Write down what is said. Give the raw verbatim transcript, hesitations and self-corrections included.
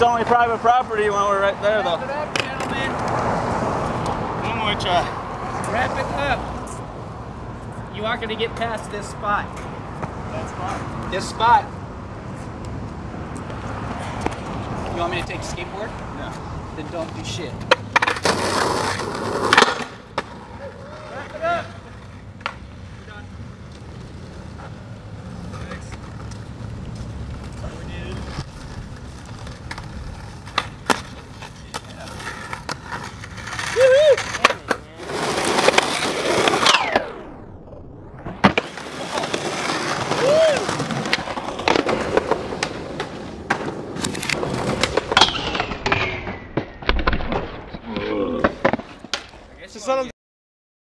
it's only private property when we're right there, though. Wrap it up, gentlemen. One more try. Wrap it up. You aren't going to get past this spot. That spot? This spot. You want me to take a skateboard? No. Then don't do shit.